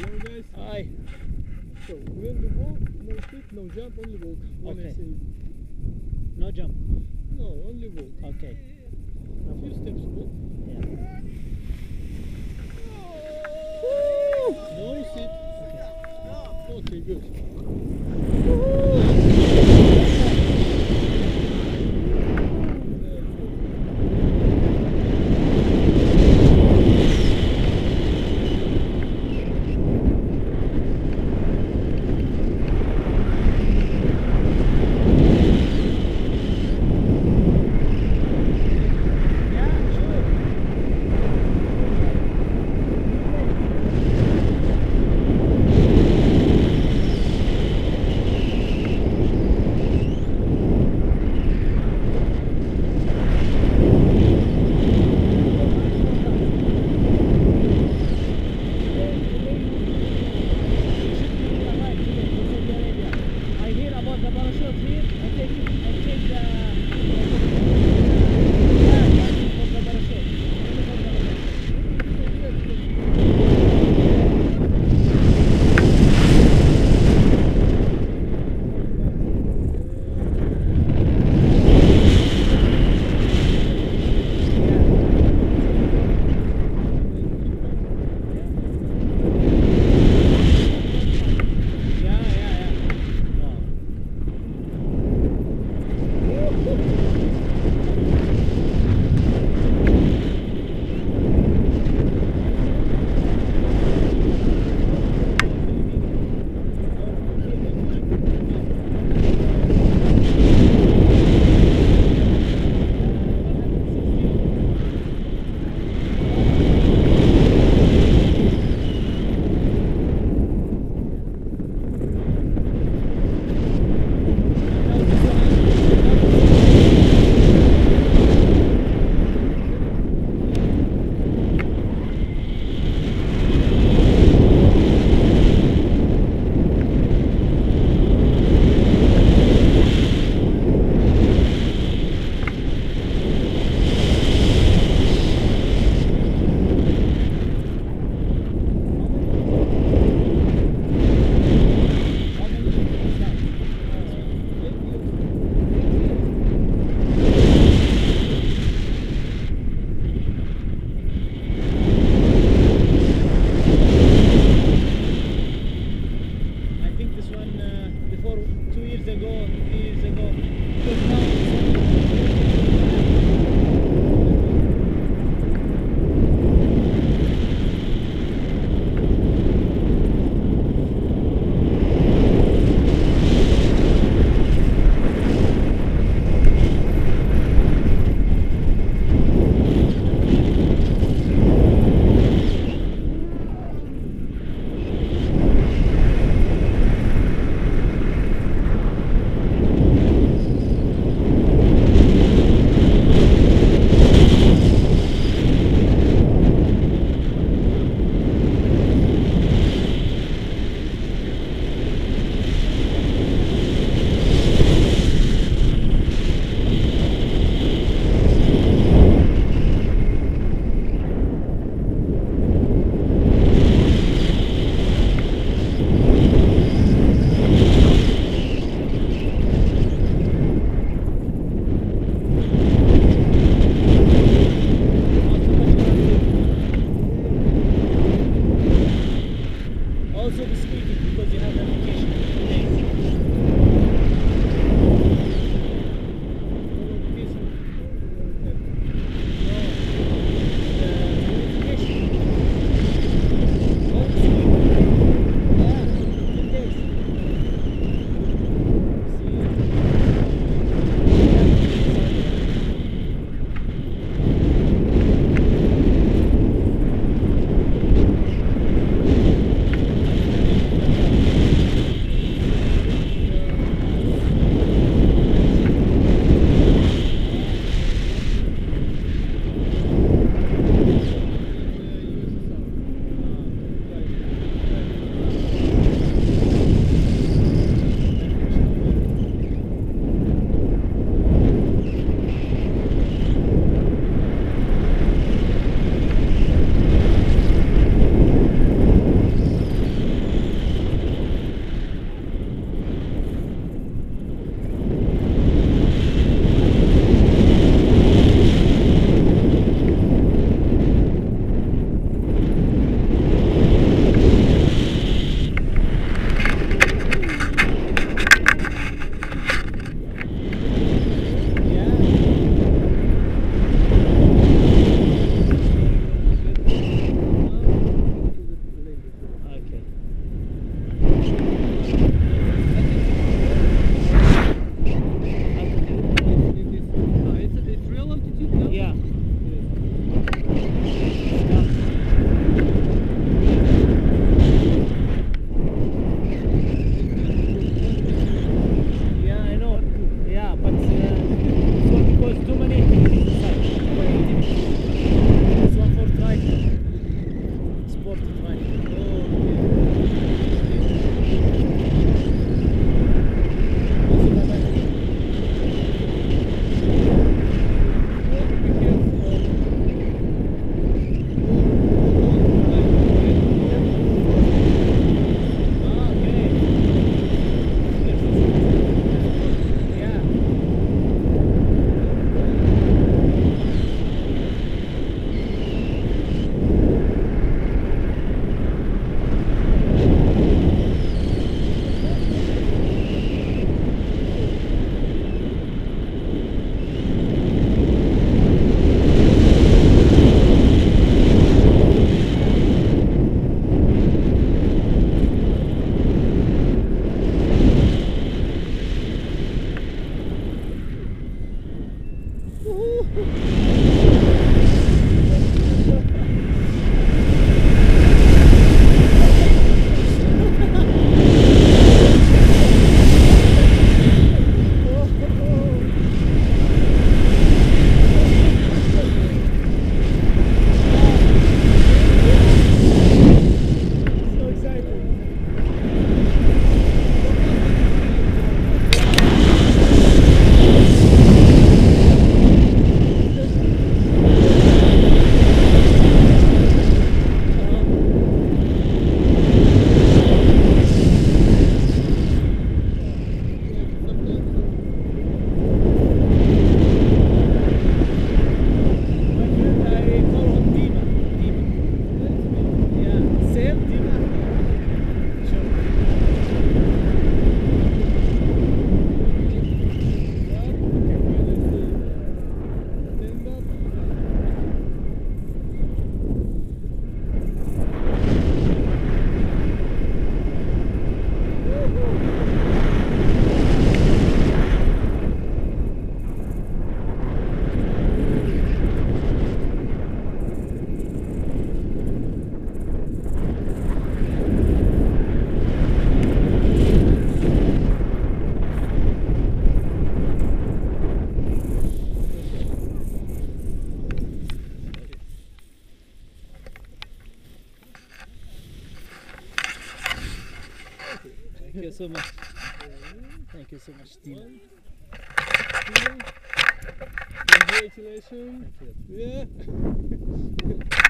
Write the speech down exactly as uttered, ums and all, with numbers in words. Hello guys. Hi. So we're on the walk, no skip, no jump, only walk. When okay. I say no jump. No, only walk. Okay. A few steps walk. Yeah. Woo! No sit. Okay, okay good. Woo! Thank you so much. Thank you so much, Steven. Congratulations. Thank you. Yeah.